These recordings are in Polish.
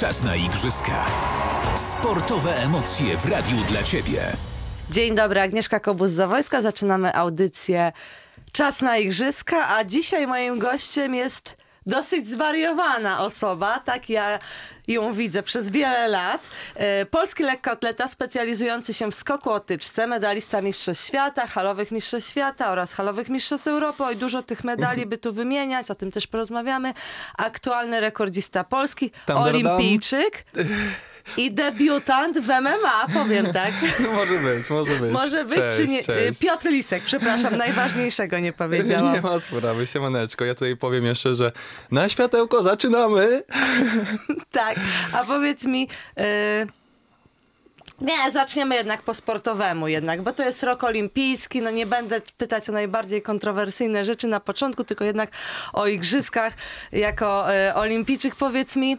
Czas na igrzyska. Sportowe emocje w radiu dla Ciebie. Dzień dobry, Agnieszka Kobus-Zawojska. Zaczynamy audycję Czas na igrzyska, a dzisiaj moim gościem jest dosyć zwariowana osoba, tak ja ją widzę przez wiele lat. Polski lekkoatleta specjalizujący się w skoku o tyczce, medalista Mistrzostw Świata, halowych Mistrzostw Świata oraz halowych Mistrzostw Europy. Oj, dużo tych medali by tu wymieniać, o tym też porozmawiamy. Aktualny rekordzista Polski, olimpijczyk. I debiutant w MMA, powiem tak. No może być. Może być, cześć, czy nie? Cześć. Piotr Lisek, przepraszam, najważniejszego nie powiedziałam. Nie ma sprawy, siemaneczko. Ja tutaj powiem jeszcze, że na światełko zaczynamy. Tak, a powiedz mi... Nie, zaczniemy jednak po sportowemu bo to jest rok olimpijski, no nie będę pytać o najbardziej kontrowersyjne rzeczy na początku, tylko jednak o igrzyskach jako olimpijczyk. Powiedz mi,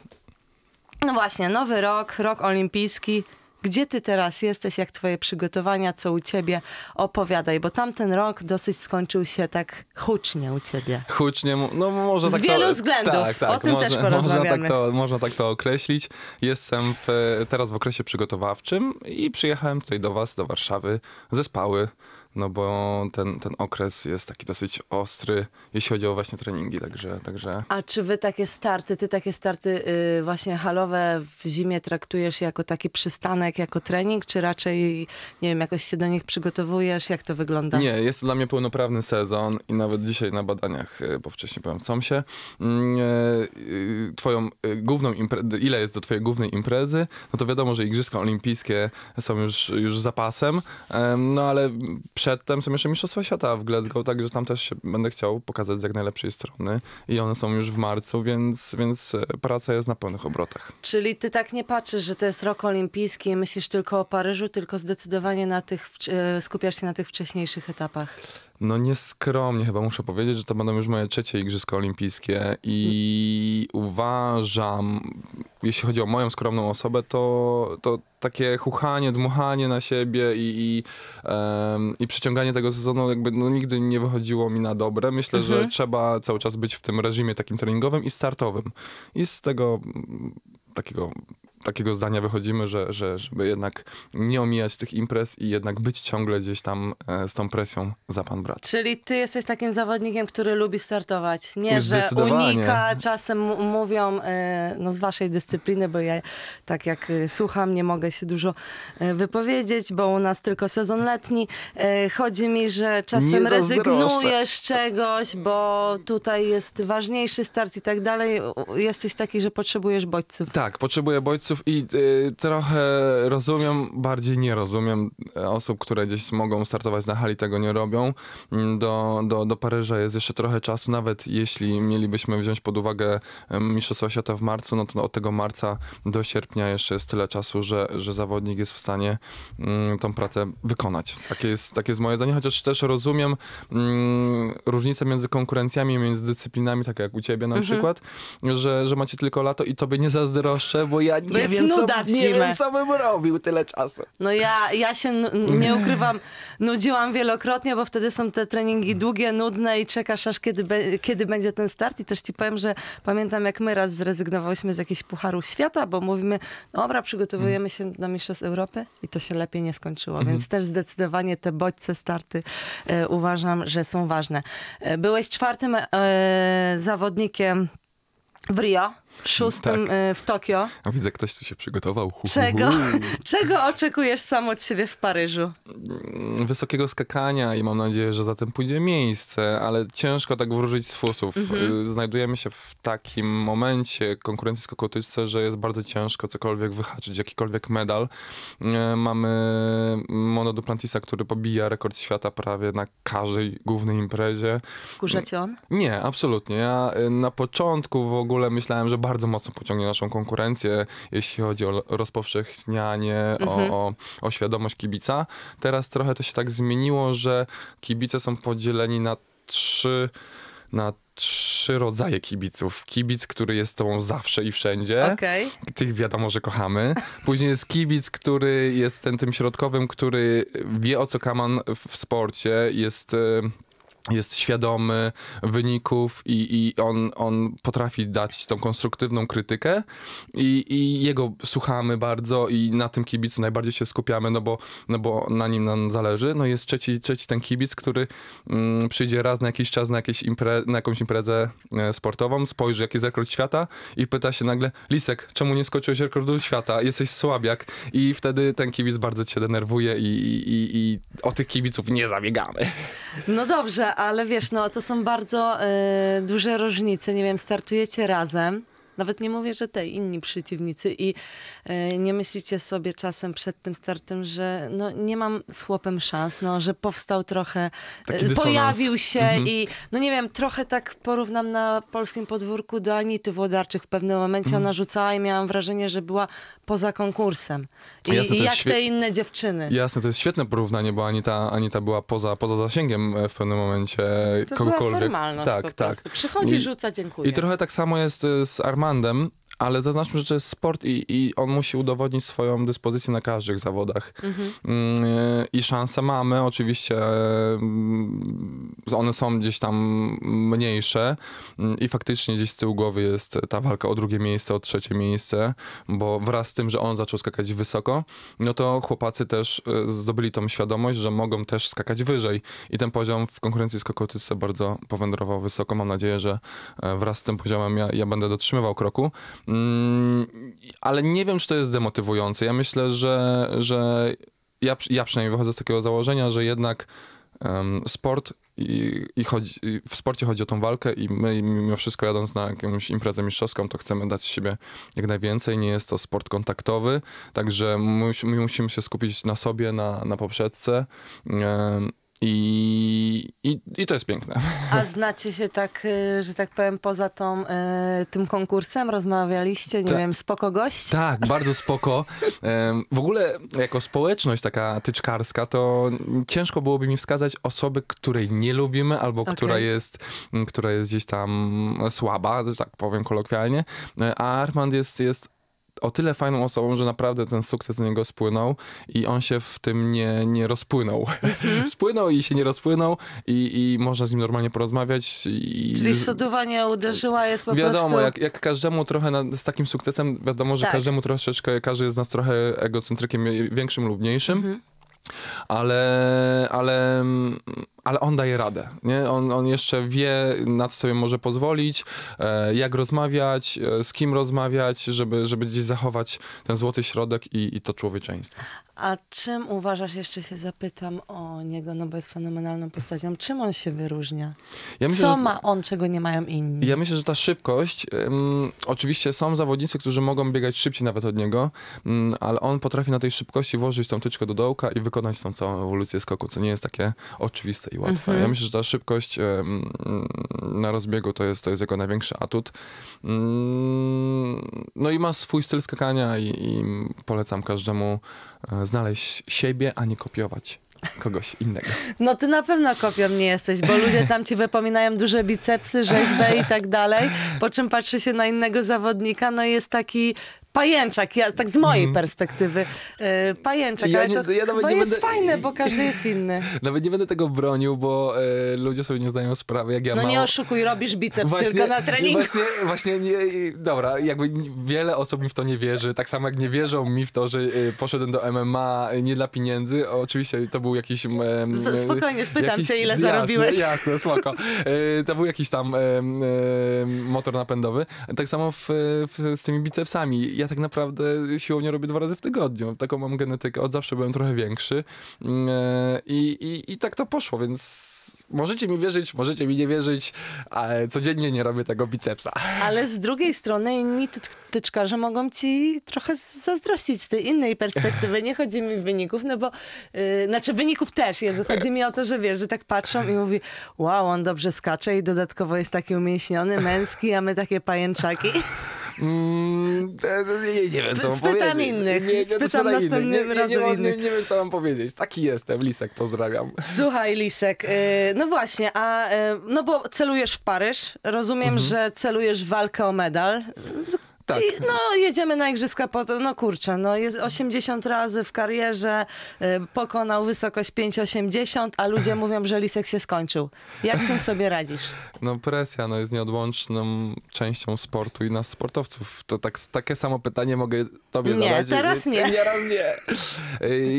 no właśnie, nowy rok, rok olimpijski. Gdzie ty teraz jesteś? Jak twoje przygotowania? Co u ciebie? Opowiadaj, bo tamten rok dosyć skończył się tak hucznie u ciebie. Hucznie, no może tak to... Z wielu względów. Tak, o tym też porozmawiamy. Można tak to określić. Jestem teraz w okresie przygotowawczym i przyjechałem tutaj do was, do Warszawy ze Spały. No bo ten okres jest taki dosyć ostry, jeśli chodzi o właśnie treningi, także... A czy wy takie starty, właśnie halowe w zimie traktujesz jako taki przystanek, jako trening, czy raczej, nie wiem, jakoś się do nich przygotowujesz? Jak to wygląda? Nie, jest to dla mnie pełnoprawny sezon i nawet dzisiaj na badaniach, bo wcześniej byłem w COMS-ie, twoją główną imprezę, ile jest do twojej głównej imprezy, no to wiadomo, że Igrzyska Olimpijskie są już za pasem, no ale... Przedtem są jeszcze Mistrzostwa Świata w Glasgow, także tam też się będę chciał pokazać z jak najlepszej strony. I one są już w marcu, więc praca jest na pełnych obrotach. Czyli ty tak nie patrzysz, że to jest rok olimpijski i myślisz tylko o Paryżu, tylko zdecydowanie skupiasz się na tych wcześniejszych etapach? No nieskromnie chyba muszę powiedzieć, że to będą już moje trzecie Igrzyska Olimpijskie i uważam, jeśli chodzi o moją skromną osobę, to takie chuchanie, dmuchanie na siebie i przyciąganie tego sezonu jakby no, nigdy nie wychodziło mi na dobre. Myślę, że trzeba cały czas być w tym reżimie takim treningowym i startowym. I z tego takiego zdania wychodzimy, żeby jednak nie omijać tych imprez i jednak być ciągle gdzieś tam z tą presją za pan brat. Czyli ty jesteś takim zawodnikiem, który lubi startować. Nie, że unika, czasem mówią no z waszej dyscypliny, bo ja tak jak słucham, nie mogę się dużo wypowiedzieć, bo u nas tylko sezon letni. Chodzi mi, że czasem rezygnujesz czegoś, bo tutaj jest ważniejszy start i tak dalej. Jesteś taki, że potrzebujesz bodźców. Tak, potrzebuję bodźców. I trochę rozumiem, bardziej nie rozumiem osób, które gdzieś mogą startować na hali, tego nie robią. Do Paryża jest jeszcze trochę czasu, nawet jeśli mielibyśmy wziąć pod uwagę Mistrzostwa Świata w marcu, no to od tego marca do sierpnia jeszcze jest tyle czasu, że zawodnik jest w stanie tą pracę wykonać. Takie jest moje zdanie, chociaż też rozumiem różnicę między konkurencjami, między dyscyplinami, tak jak u ciebie na przykład, że macie tylko lato i tobie nie zazdroszczę, bo ja nie wiem, co bym robił tyle czasu. No ja się, nie ukrywam, nudziłam wielokrotnie, bo wtedy są te treningi długie, nudne i czekasz aż kiedy będzie ten start. I też ci powiem, że pamiętam, jak my raz zrezygnowałyśmy z jakichś pucharów świata, bo mówimy, dobra, przygotowujemy się do Mistrzostw Europy i to się lepiej nie skończyło. Więc też zdecydowanie te bodźce, starty uważam, że są ważne. Byłeś czwartym zawodnikiem w Rio, szóstym w Tokio. A widzę, ktoś tu się przygotował. Czego oczekujesz sam od siebie w Paryżu? Wysokiego skakania i mam nadzieję, że za tym pójdzie miejsce, ale ciężko tak wróżyć z fusów. Znajdujemy się w takim momencie konkurencji skokotyczce, że jest bardzo ciężko cokolwiek wyhaczyć, jakikolwiek medal. Mamy Mondo Duplantisa, który pobija rekord świata prawie na każdej głównej imprezie. Wkurza cię on? Nie, absolutnie. Ja na początku w ogóle myślałem, że bardzo mocno pociągnie naszą konkurencję, jeśli chodzi o rozpowszechnianie, o świadomość kibica. Teraz trochę to się tak zmieniło, że kibice są podzieleni na trzy rodzaje kibiców. Kibic, który jest z tobą zawsze i wszędzie. Tych wiadomo, że kochamy. Później jest kibic, który jest tym środkowym, który wie, o co kaman w sporcie, jest... jest świadomy wyników i on potrafi dać tą konstruktywną krytykę i jego słuchamy bardzo i na tym kibicu najbardziej się skupiamy, no bo na nim nam zależy. No jest trzeci ten kibic, który przyjdzie raz na jakiś czas na jakąś imprezę sportową, spojrzy jaki jest rekord świata i pyta się nagle: Lisek, czemu nie skoczyłeś rekordu świata? Jesteś słabiak. I wtedy ten kibic bardzo cię denerwuje i o tych kibiców nie zabiegamy. No dobrze, ale wiesz, no to są bardzo duże różnice, nie wiem, startujecie razem, nawet nie mówię, że te inni przeciwnicy i nie myślicie sobie czasem przed tym startem, że no nie mam z chłopem szans, no że powstał trochę, pojawił się i no nie wiem, trochę tak porównam na polskim podwórku do Anity Włodarczyk w pewnym momencie, ona rzucała i miałam wrażenie, że była poza konkursem. I jak te inne dziewczyny. Jasne, to jest świetne porównanie, bo Anita była poza zasięgiem w pewnym momencie to kogokolwiek. To była formalność po prostu. Przychodzi, rzuca, dziękuję. I trochę tak samo jest z Armandem, ale zaznaczmy, że to jest sport i on musi udowodnić swoją dyspozycję na każdych zawodach. I szanse mamy, oczywiście one są gdzieś tam mniejsze i faktycznie gdzieś z tyłu głowy jest ta walka o drugie miejsce, o trzecie miejsce, bo wraz z tym, że on zaczął skakać wysoko, no to chłopacy też zdobyli tą świadomość, że mogą też skakać wyżej i ten poziom w konkurencji skokotyce bardzo powędrował wysoko. Mam nadzieję, że wraz z tym poziomem ja będę dotrzymywał kroku. Ale nie wiem, czy to jest demotywujące. Ja myślę, że ja przynajmniej wychodzę z takiego założenia, że jednak sport w sporcie chodzi o tą walkę i my mimo wszystko, jadąc na jakąś imprezę mistrzowską, to chcemy dać siebie jak najwięcej. Nie jest to sport kontaktowy, także my musimy się skupić na sobie, na poprzeczce. I to jest piękne. A znacie się tak, że tak powiem, poza tym konkursem? Rozmawialiście, nie wiem, spoko gość? Tak, bardzo spoko. W ogóle jako społeczność taka tyczkarska, to ciężko byłoby mi wskazać osoby, której nie lubimy, albo która jest gdzieś tam słaba, tak powiem kolokwialnie. A Armand jest o tyle fajną osobą, że naprawdę ten sukces na niego spłynął i on się w tym nie rozpłynął. Spłynął i się nie rozpłynął i można z nim normalnie porozmawiać. Czyli soduwa nie uderzyła, jest po prostu... Wiadomo, jak każdemu trochę z takim sukcesem, wiadomo, że każdemu troszeczkę, każdy jest z nas trochę egocentrykiem większym lub mniejszym. Ale on daje radę, nie? On jeszcze wie, na co sobie może pozwolić, jak rozmawiać, z kim rozmawiać, żeby gdzieś zachować ten złoty środek i to człowieczeństwo. A czym uważasz, jeszcze się zapytam o niego, no bo jest fenomenalną postacią, czym on się wyróżnia? Ja myślę, co ma on, czego nie mają inni? Ja myślę, że ta szybkość, oczywiście są zawodnicy, którzy mogą biegać szybciej nawet od niego, ale on potrafi na tej szybkości włożyć tą tyczkę do dołka i wykonać tą całą ewolucję skoku, co nie jest takie oczywiste i łatwe. Ja myślę, że ta szybkość na rozbiegu to jest jego największy atut. No i ma swój styl skakania i polecam każdemu znaleźć siebie, a nie kopiować kogoś innego. No ty na pewno kopią nie jesteś, bo ludzie tam ci wypominają duże bicepsy, rzeźbę i tak dalej, po czym patrzy się na innego zawodnika, no jest taki pajęczak, tak z mojej perspektywy. Pajęczak, ale ja to chyba jest fajne, bo każdy jest inny. Nawet nie będę tego bronił, bo ludzie sobie nie zdają sprawy, jak ja mam. No nie oszukuj, robisz biceps właśnie, tylko na treningu. Właśnie nie, dobra, jakby wiele osób mi w to nie wierzy, tak samo jak nie wierzą mi w to, że poszedłem do MMA nie dla pieniędzy. Oczywiście to był jakiś... Spokojnie, spytam cię, ile zarobiłeś. Jasne, spoko. To był jakiś tam motor napędowy. Tak samo z tymi bicepsami. Ja tak naprawdę siłownię robię 2 razy w tygodniu. Taką mam genetykę. Od zawsze byłem trochę większy. I tak to poszło, więc możecie mi wierzyć, możecie mi nie wierzyć, ale codziennie nie robię tego bicepsa. Ale z drugiej strony inni tyczkarze mogą ci trochę zazdrościć z tej innej perspektywy. Nie chodzi mi o wyników, no bo... Znaczy wyników też, Jezu. Chodzi mi o to, że wiesz, że tak patrzą i mówi: wow, on dobrze skacze i dodatkowo jest taki umięśniony, męski, a my takie pajęczaki. Nie wiem, co mam powiedzieć. Spytam innych. Spytam następnym razem innych. Nie wiem, co mam powiedzieć. Taki jestem. Lisek, pozdrawiam. Słuchaj, Lisek, no właśnie, no bo celujesz w Paryż. Rozumiem, że celujesz w walkę o medal. Tak. I, no, jedziemy na igrzyska po to, no kurczę, no jest 80 razy w karierze, pokonał wysokość 5,80, a ludzie mówią, że Lisek się skończył. Jak z tym sobie radzisz? No presja, no jest nieodłączną częścią sportu i nas sportowców. To tak, takie samo pytanie mogę tobie zadać. Nie, teraz nie.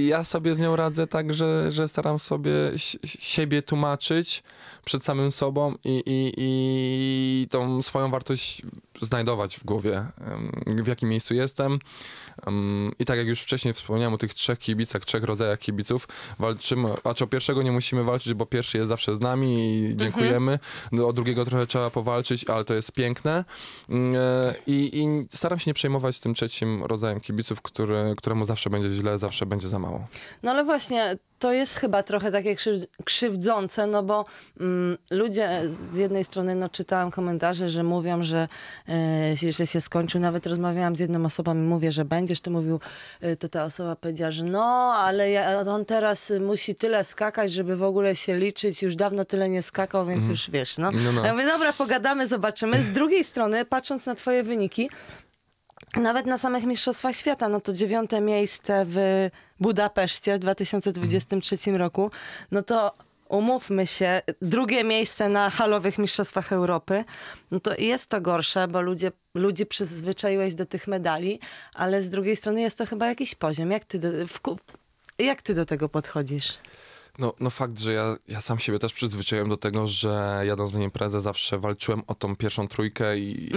Ja sobie z nią radzę tak, że staram sobie siebie tłumaczyć przed samym sobą i tą swoją wartość znajdować w głowie, w jakim miejscu jestem. I tak jak już wcześniej wspomniałem o tych trzech kibicach, trzech rodzajach kibiców, walczymy, a czy o pierwszego nie musimy walczyć, bo pierwszy jest zawsze z nami i dziękujemy. O drugiego trochę trzeba powalczyć, ale to jest piękne. I staram się nie przejmować tym trzecim rodzajem kibiców, któremu zawsze będzie źle, zawsze będzie za mało. No ale właśnie, to jest chyba trochę takie krzywdzące, no bo ludzie z jednej strony, no czytałam komentarze, że mówią, że się skończył. Nawet rozmawiałam z jedną osobą i mówię, że będziesz. Ty mówił, to ta osoba powiedziała, że no, ale on teraz musi tyle skakać, żeby w ogóle się liczyć. Już dawno tyle nie skakał, więc już wiesz. No. Ja mówię, dobra, pogadamy, zobaczymy. Z drugiej strony, patrząc na twoje wyniki, nawet na samych Mistrzostwach Świata, no to 9. miejsce w Budapeszcie w 2023 roku, no to umówmy się, 2. miejsce na halowych Mistrzostwach Europy, no to jest to gorsze, bo ludzi przyzwyczaiłeś do tych medali, ale z drugiej strony jest to chyba jakiś poziom. Jak ty do tego podchodzisz? No fakt, że ja sam siebie też przyzwyczaiłem do tego, że jadąc na imprezę zawsze walczyłem o tą pierwszą trójkę i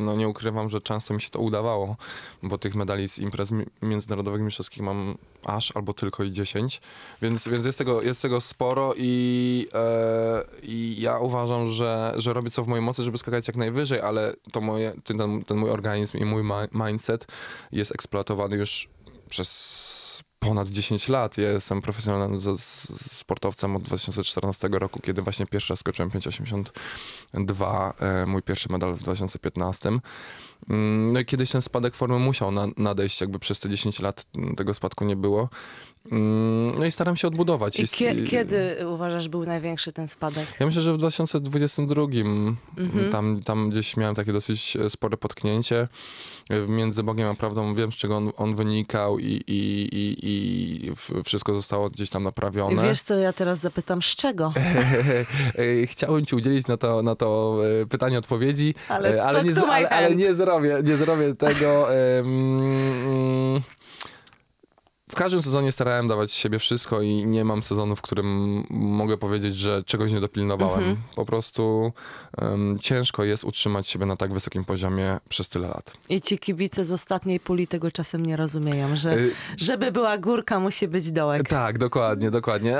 no nie ukrywam, że często mi się to udawało, bo tych medali z imprez międzynarodowych mistrzowskich mam aż albo tylko i 10, więc jest tego sporo i ja uważam, że robię co w mojej mocy, żeby skakać jak najwyżej, ale ten mój organizm i mój mindset jest eksploatowany już przez ponad 10 lat. Ja jestem profesjonalnym sportowcem od 2014 roku, kiedy właśnie pierwszy raz skoczyłem 5,82, mój pierwszy medal w 2015. No i kiedyś ten spadek formy musiał nadejść, jakby przez te 10 lat tego spadku nie było. No i staram się odbudować. Kiedy uważasz, był największy ten spadek? Ja myślę, że w 2022. Tam gdzieś miałem takie dosyć spore potknięcie. Między Bogiem a prawdą wiem, z czego on wynikał i wszystko zostało gdzieś tam naprawione. I wiesz co, ja teraz zapytam, z czego? Chciałem ci udzielić na to pytanie odpowiedzi, ale nie zrobię tego. W każdym sezonie starałem dawać z siebie wszystko i nie mam sezonu, w którym mogę powiedzieć, że czegoś nie dopilnowałem. Po prostu ciężko jest utrzymać siebie na tak wysokim poziomie przez tyle lat. I ci kibice z ostatniej puli tego czasem nie rozumieją, że żeby była górka, musi być dołek. Tak, dokładnie.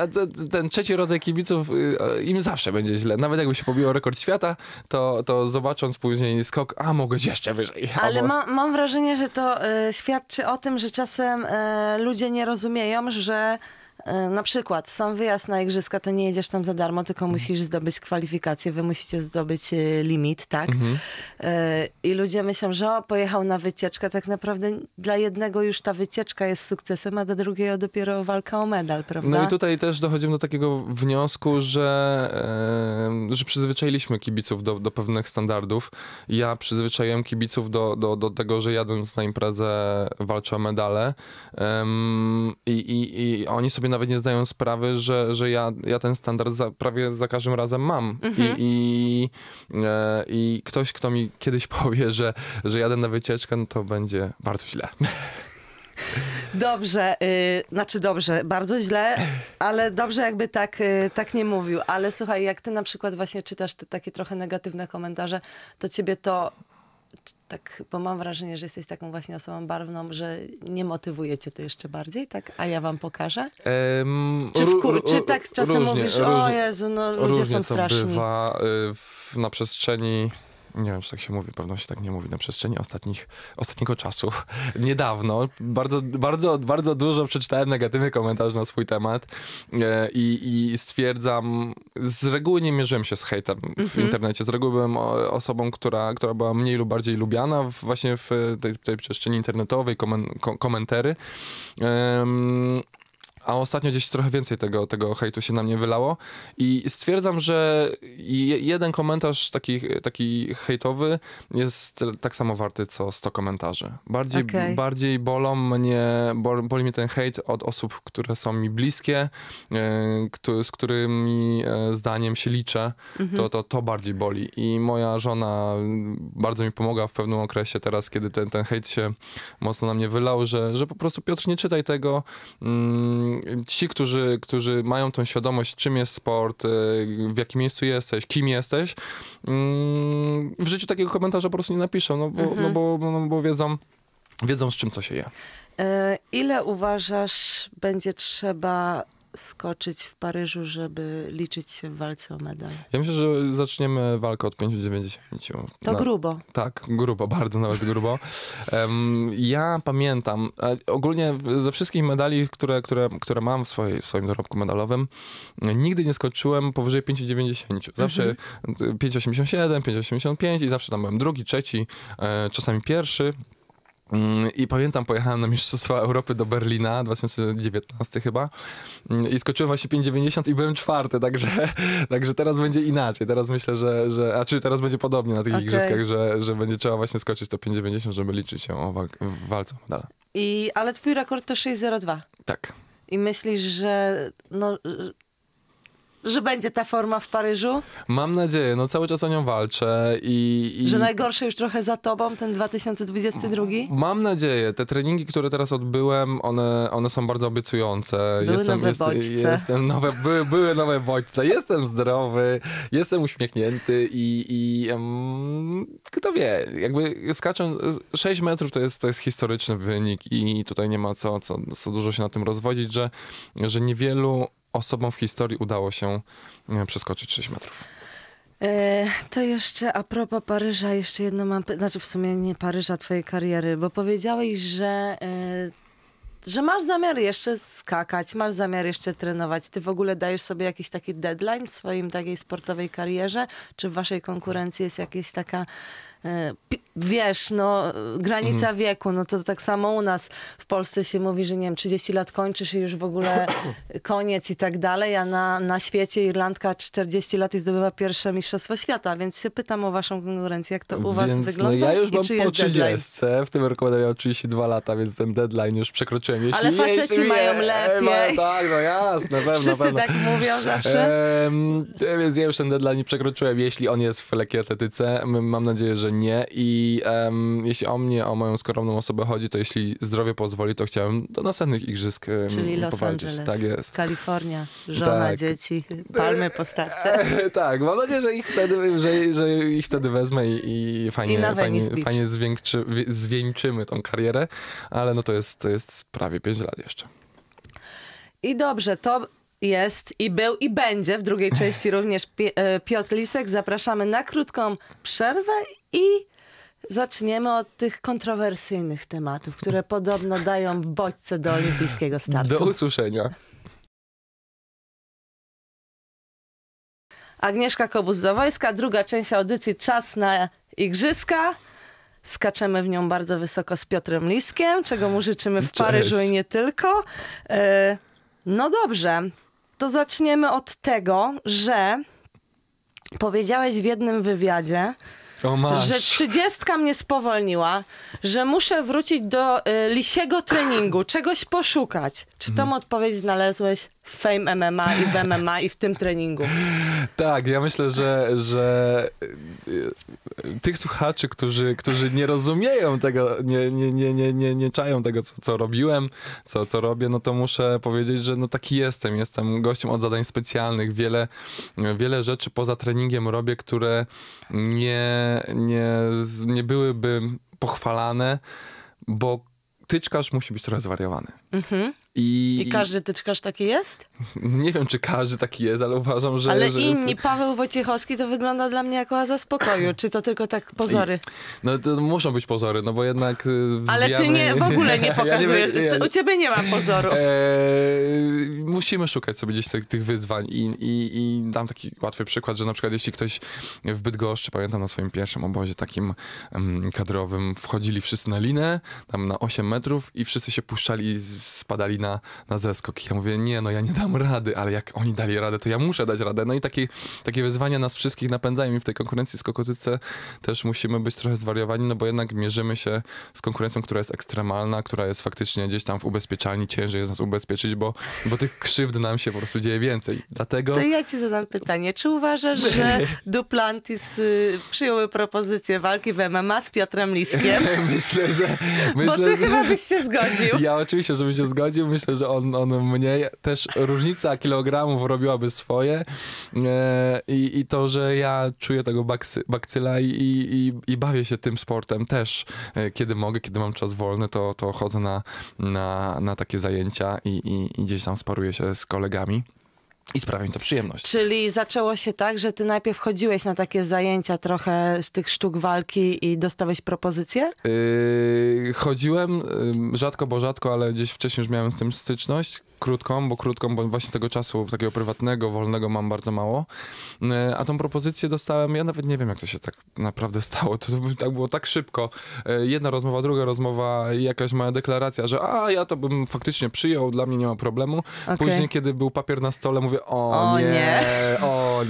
A ten trzeci rodzaj kibiców, im zawsze będzie źle. Nawet jakby się pobiło rekord świata, to zobacząc później skok, a mogę jeszcze wyżej. Ale mam wrażenie, że to świadczy o tym, że czasem ludzie nie rozumieją, że na przykład sam wyjazd na igrzyska, to nie jedziesz tam za darmo, tylko musisz zdobyć kwalifikacje, wy musicie zdobyć limit, tak? I ludzie myślą, że pojechał na wycieczkę. Tak naprawdę dla jednego już ta wycieczka jest sukcesem, a dla drugiego dopiero walka o medal, prawda? No i tutaj też dochodzimy do takiego wniosku, że przyzwyczailiśmy kibiców do pewnych standardów. Ja przyzwyczaiłem kibiców do tego, że jadąc na imprezę walczę o medale i oni sobie nawet nie zdają sprawy, że ja ten standard prawie za każdym razem mam. I ktoś, kto mi kiedyś powie, że jadę na wycieczkę, no to będzie bardzo źle. Dobrze, bardzo źle, ale dobrze jakby tak nie mówił. Ale słuchaj, jak ty na przykład właśnie czytasz te takie trochę negatywne komentarze, to ciebie to... Tak, bo mam wrażenie, że jesteś taką właśnie osobą barwną, że nie motywujecie to jeszcze bardziej, tak? A ja wam pokażę? Czy tak czasem różnie, mówisz, o Jezu, no ludzie są straszni. Różnie to bywa na przestrzeni... Nie wiem, czy tak się mówi, pewno się tak nie mówi, na przestrzeni ostatniego czasu. Niedawno bardzo dużo przeczytałem negatywnych komentarzy na swój temat i stwierdzam, z reguły nie mierzyłem się z hejtem w internecie. Z reguły byłem osobą, która była mniej lub bardziej lubiana właśnie w tej przestrzeni internetowej, komentery. A ostatnio gdzieś trochę więcej tego hejtu się na mnie wylało i stwierdzam, że jeden komentarz taki hejtowy jest tak samo warty, co 100 komentarzy. Bardziej boli mnie ten hejt od osób, które są mi bliskie, z którymi zdaniem się liczę, to bardziej boli. I moja żona bardzo mi pomogła w pewnym okresie teraz, kiedy ten hejt się mocno na mnie wylał, że po prostu Piotr, nie czytaj tego. Ci, którzy mają tą świadomość, czym jest sport, w jakim miejscu jesteś, kim jesteś, w życiu takiego komentarza po prostu nie napiszą, no bo wiedzą, z czym to się je. Ile uważasz, będzie trzeba skoczyć w Paryżu, żeby liczyć się w walce o medal? Ja myślę, że zaczniemy walkę od 5,90. To grubo. Tak, grubo, bardzo nawet grubo. Ja pamiętam, ogólnie ze wszystkich medali, które mam w swoim dorobku medalowym, nigdy nie skoczyłem powyżej 5,90. Zawsze 5,87, 5,85 i zawsze tam byłem drugi, trzeci, czasami pierwszy. I pamiętam, pojechałem na Mistrzostwa Europy do Berlina, 2019 chyba, i skoczyłem właśnie 5,90 i byłem czwarty, także teraz będzie inaczej. Teraz myślę, czyli teraz będzie podobnie na tych igrzyskach, że będzie trzeba właśnie skoczyć to 5,90, żeby liczyć się w walce o medale. Ale twój rekord to 6,02. Tak. I myślisz, że będzie ta forma w Paryżu? Mam nadzieję, no cały czas o nią walczę i... Że najgorsze już trochę za tobą, ten 2022? Mam nadzieję, te treningi, które teraz odbyłem, one są bardzo obiecujące. Były nowe bodźce, jestem zdrowy, jestem uśmiechnięty i kto wie, jakby skaczę, 6 metrów to jest historyczny wynik i tutaj nie ma co dużo się na tym rozwodzić, że niewielu osobom w historii udało się przeskoczyć 6 metrów. To jeszcze a propos Paryża, jeszcze jedno mam pytanie, znaczy w sumie nie Paryża, twojej kariery, bo powiedziałeś, że masz zamiar jeszcze skakać, masz zamiar jeszcze trenować. Ty w ogóle dajesz sobie jakiś taki deadline w swojej takiej sportowej karierze? Czy w waszej konkurencji jest jakaś taka... Wiesz, no granica wieku, no to tak samo u nas w Polsce się mówi, że nie wiem, 30 lat kończysz i już w ogóle koniec i tak dalej, a na świecie Irlandka 40 lat i zdobywa pierwsze Mistrzostwo Świata, więc się pytam o waszą konkurencję, jak to u was wygląda. No ja już mam po 30, w tym roku będę miał 32 lata, więc ten deadline już przekroczyłem. Ale faceci mają lepiej. Tak, no jasne, pewno. Wszyscy tak mówią zawsze. Więc ja już ten deadline przekroczyłem, jeśli on jest w lekkiej atletyce, mam nadzieję, że nie. I jeśli o moją skromną osobę chodzi, to jeśli zdrowie pozwoli, to chciałem do następnych igrzysk Czyli Los Angeles, tak jest. Kalifornia, żona, tak. Dzieci, palmy postawcze. Tak, mam nadzieję, że ich wtedy wezmę i fajnie zwieńczymy tą karierę, ale no to jest prawie 5 lat jeszcze. I dobrze, to... Jest i był i będzie w drugiej części również Piotr Lisek. Zapraszamy na krótką przerwę i zaczniemy od tych kontrowersyjnych tematów, które podobno dają bodźce do olimpijskiego startu. Do usłyszenia. Agnieszka Kobus-Zawojska, druga część audycji Czas na Igrzyska. Skaczemy w nią bardzo wysoko z Piotrem Liskiem, czego mu życzymy w Paryżu i nie tylko. No dobrze. To zaczniemy od tego, że powiedziałeś w jednym wywiadzie, że 30 mnie spowolniła, że muszę wrócić do lisiego treningu, czegoś poszukać. Czy tą odpowiedź znalazłeś w Fame MMA i w MMA i w tym treningu? Tak, ja myślę, że tych słuchaczy, którzy nie rozumieją tego, nie czają tego, co robiłem, co robię, no to muszę powiedzieć, że no taki jestem. Jestem gościem od zadań specjalnych. Wiele rzeczy poza treningiem robię, które nie byłyby pochwalane, bo tyczkarz musi być trochę zwariowany. I każdy tyczkarz taki jest? Nie wiem, czy każdy taki jest, ale uważam, że... Ale inni, Paweł Wojciechowski to wygląda dla mnie jako oaza spokoju. Czy to tylko tak pozory? No to muszą być pozory, no bo jednak... Ale ty w ogóle nie pokazujesz. U ciebie nie ma pozorów. Musimy szukać sobie gdzieś tych wyzwań i dam taki łatwy przykład, że na przykład jeśli ktoś w Bydgoszczy, pamiętam na swoim pierwszym obozie takim kadrowym, wchodzili wszyscy na linę, tam na 8 metrów i wszyscy się puszczali, spadali na zeskok. I ja mówię, nie, no ja nie dam rady, ale jak oni dali radę, to ja muszę dać radę. No i takie wyzwania nas wszystkich napędzają i w tej konkurencji skokotyce też musimy być trochę zwariowani, no bo jednak mierzymy się z konkurencją, która jest ekstremalna, która jest faktycznie gdzieś tam w ubezpieczalni, ciężej jest nas ubezpieczyć, bo tych krzywd nam się po prostu dzieje więcej. Dlatego... To ja ci zadam pytanie, czy uważasz, że Duplantis przyjął propozycję walki w MMA z Piotrem Liskiem? Myślę, że chyba byś się zgodził. Ja oczywiście, żebym się zgodził. Myślę, że on mniej. Też różnica kilogramów robiłaby swoje. I to, że ja czuję tego bakcyla i bawię się tym sportem też. Kiedy mogę, kiedy mam czas wolny, to chodzę na takie zajęcia i gdzieś tam sparuję się z kolegami. I sprawia mi to przyjemność. Czyli zaczęło się tak, że ty najpierw chodziłeś na takie zajęcia trochę z tych sztuk walki i dostałeś propozycję? Chodziłem rzadko, bo rzadko, ale gdzieś wcześniej już miałem z tym styczność. Krótką, bo właśnie tego czasu takiego prywatnego, wolnego mam bardzo mało. A tą propozycję dostałem, ja nawet nie wiem, jak to się tak naprawdę stało. To było tak szybko. Jedna rozmowa, druga rozmowa i jakaś moja deklaracja, że ja to bym faktycznie przyjął, dla mnie nie ma problemu. Okay. Później, kiedy był papier na stole, mówię, o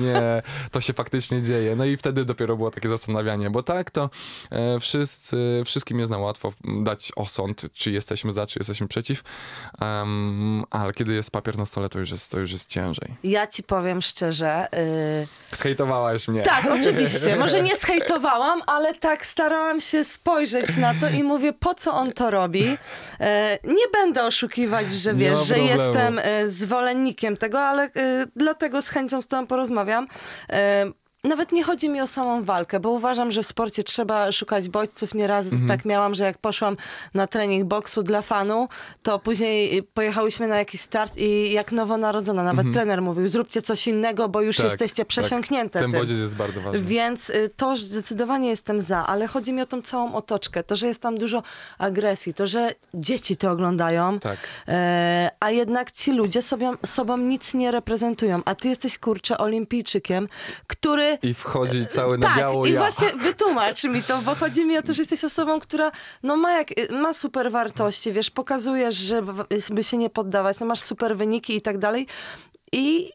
nie, to się faktycznie dzieje. No i wtedy dopiero było takie zastanawianie, bo tak to wszystkim jest na łatwo dać osąd, czy jesteśmy za, czy jesteśmy przeciw. Ale kiedy jest papier na stole, to już jest ciężej. Ja ci powiem szczerze... Zhejtowałaś mnie. Tak, oczywiście. Może nie zhejtowałam, ale tak starałam się spojrzeć na to i mówię, po co on to robi. Nie będę oszukiwać, że wiesz, że jestem zwolennikiem tego, ale dlatego z chęcią z tobą porozmawiam. Nawet nie chodzi mi o samą walkę, bo uważam, że w sporcie trzeba szukać bodźców. Nieraz tak miałam, że jak poszłam na trening boksu dla fanu, to później pojechałyśmy na jakiś start i jak nowonarodzona, nawet trener mówił, zróbcie coś innego, bo już jesteście przesiąknięte tym. Ten bodziec jest bardzo ważny. Więc to zdecydowanie jestem za, ale chodzi mi o tą całą otoczkę. To, że jest tam dużo agresji, to, że dzieci to oglądają, a jednak ci ludzie sobą nic nie reprezentują. A ty jesteś, kurczę, olimpijczykiem, który i wchodzi cały na biało i właśnie wytłumacz mi to, bo chodzi mi o to, że jesteś osobą, która no ma super wartości, wiesz, pokazujesz, żeby się nie poddawać, no masz super wyniki i tak dalej. I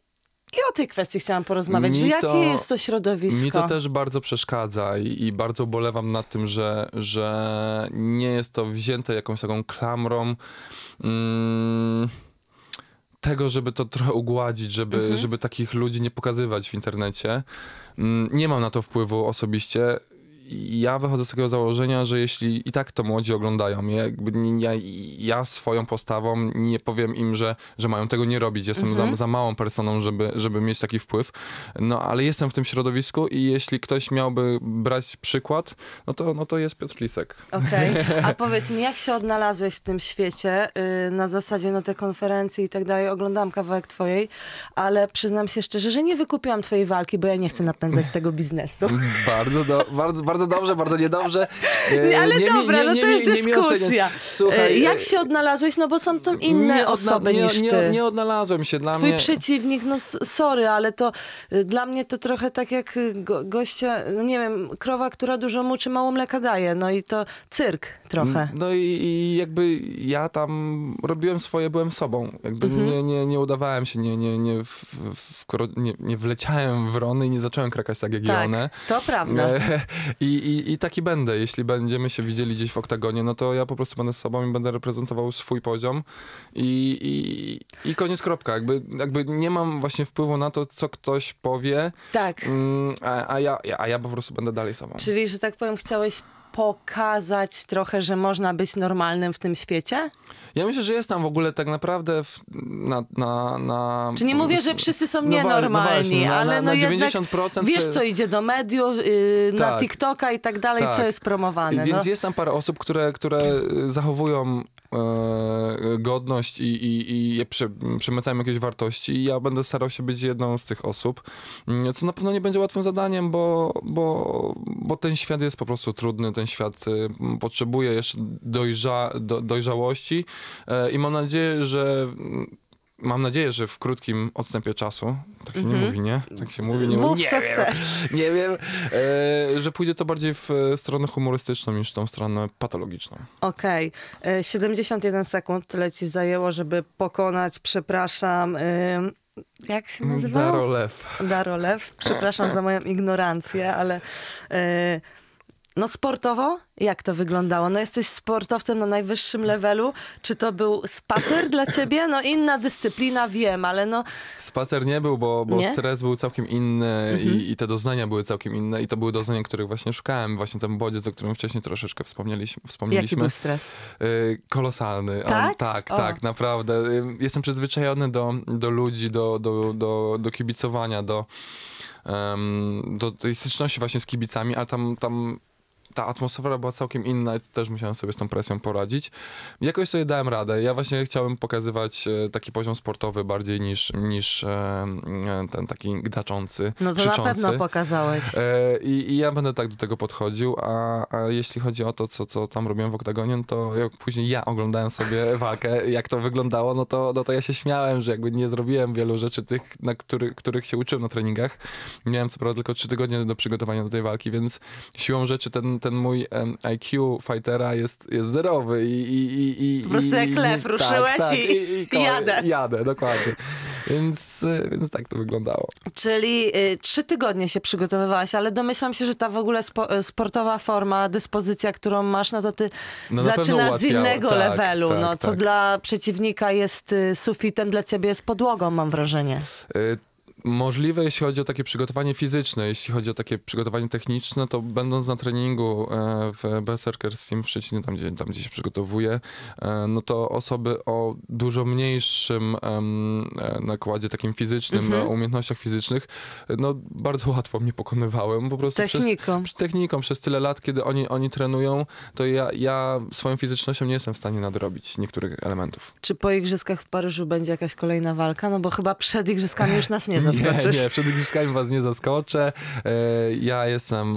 o tej kwestii chciałam porozmawiać, że jakie jest to środowisko? Mi to też bardzo przeszkadza i bardzo ubolewam nad tym, że nie jest to wzięte jakąś taką klamrą tego, żeby to trochę ugładzić, żeby takich ludzi nie pokazywać w internecie. Nie mam na to wpływu osobiście. Ja wychodzę z takiego założenia, że jeśli i tak to młodzi oglądają, ja swoją postawą nie powiem im, że mają tego nie robić. Jestem za małą personą, żeby mieć taki wpływ. No ale jestem w tym środowisku i jeśli ktoś miałby brać przykład, no to jest Piotr Lisek. Okej. A powiedz mi, jak się odnalazłeś w tym świecie? Na zasadzie te konferencje i tak dalej. Oglądałam kawałek twojej, ale przyznam się szczerze, że nie wykupiłam twojej walki, bo ja nie chcę napędzać tego biznesu. Bardzo dobrze, bardzo niedobrze. Ale dobra, to jest dyskusja. Słuchaj, jak się odnalazłeś? No bo są tam inne osoby niż ty. Nie odnalazłem się. Twój przeciwnik, no sorry, ale to dla mnie to trochę tak jak gościa, no nie wiem, krowa, która dużo mu czy mało mleka daje. No i to cyrk trochę. No i jakby ja tam robiłem swoje, byłem sobą. Jakby nie udawałem się, nie wleciałem w rony i nie zacząłem krakać tak jak one. To prawda. I taki będę. Jeśli będziemy się widzieli gdzieś w oktagonie, no to ja po prostu będę z sobą i będę reprezentował swój poziom i koniec, kropka. Jakby nie mam właśnie wpływu na to, co ktoś powie, a ja po prostu będę dalej sobą. Czyli, że tak powiem, chciałeś pokazać trochę, że można być normalnym w tym świecie? Ja myślę, że jest tam w ogóle tak naprawdę Czy nie mówię, że wszyscy są nienormalni, ale no jednak 90% wiesz, co idzie do mediów, na TikToka i tak dalej, co jest promowane. Więc jest tam parę osób, które zachowują godność i przemycają jakieś wartości i ja będę starał się być jedną z tych osób, co na pewno nie będzie łatwym zadaniem, bo ten świat jest po prostu trudny, ten świat potrzebuje jeszcze dojrzałości i mam nadzieję, że Mam nadzieję, że w krótkim odstępie czasu, tak się nie mówi, nie? Tak się mówi, nie mówi. Nie wiem, nie wiem, że pójdzie to bardziej w stronę humorystyczną niż tą stronę patologiczną. Okej. 71 sekund tyle ci zajęło, żeby pokonać, przepraszam, jak się nazywa? Darolew. Darolew. Przepraszam za moją ignorancję, ale... No sportowo? Jak to wyglądało? No jesteś sportowcem na najwyższym levelu. Czy to był spacer dla ciebie? No inna dyscyplina, wiem, ale no... Spacer nie był, bo nie? Stres był całkiem inny i te doznania były całkiem inne. I to były doznania, których właśnie szukałem. Właśnie ten bodziec, o którym wcześniej troszeczkę wspomnieliśmy. Jaki był stres? Kolosalny. Tak? Tak, naprawdę. Jestem przyzwyczajony do ludzi, do kibicowania, do tej styczności właśnie z kibicami, a tam ta atmosfera była całkiem inna i też musiałem sobie z tą presją poradzić. Jakoś sobie dałem radę. Ja właśnie chciałem pokazywać taki poziom sportowy bardziej niż ten taki gdaczący, no to krzyczący. Na pewno pokazałeś. I ja będę tak do tego podchodził, a jeśli chodzi o to, co tam robiłem w oktagonie, no to jak później ja oglądałem sobie walkę, jak to wyglądało, no to ja się śmiałem, że jakby nie zrobiłem wielu rzeczy tych, na których się uczyłem na treningach. Miałem co prawda tylko 3 tygodnie do przygotowania do tej walki, więc siłą rzeczy ten mój IQ fightera jest zerowy i po prostu jak lew ruszyłeś i jadę. Jadę, dokładnie. Więc tak to wyglądało. Czyli 3 tygodnie się przygotowywałaś, ale domyślam się, że ta w ogóle sportowa forma, dyspozycja, którą masz, no to ty zaczynasz z innego levelu, co dla przeciwnika jest sufitem, dla ciebie jest podłogą, mam wrażenie. Możliwe, jeśli chodzi o takie przygotowanie fizyczne, jeśli chodzi o takie przygotowanie techniczne, to będąc na treningu w Berserkers Team w Szczecinie, tam gdzie się przygotowuję, no to osoby o dużo mniejszym nakładzie takim fizycznym, umiejętnościach fizycznych, no bardzo łatwo mnie pokonywałem. Po prostu przez tyle lat, kiedy oni trenują, to ja swoją fizycznością nie jestem w stanie nadrobić niektórych elementów. Czy po igrzyskach w Paryżu będzie jakaś kolejna walka? No bo chyba przed igrzyskami już nas nie zaskoczysz. Nie, przed igrzyskami was nie zaskoczę. Ja jestem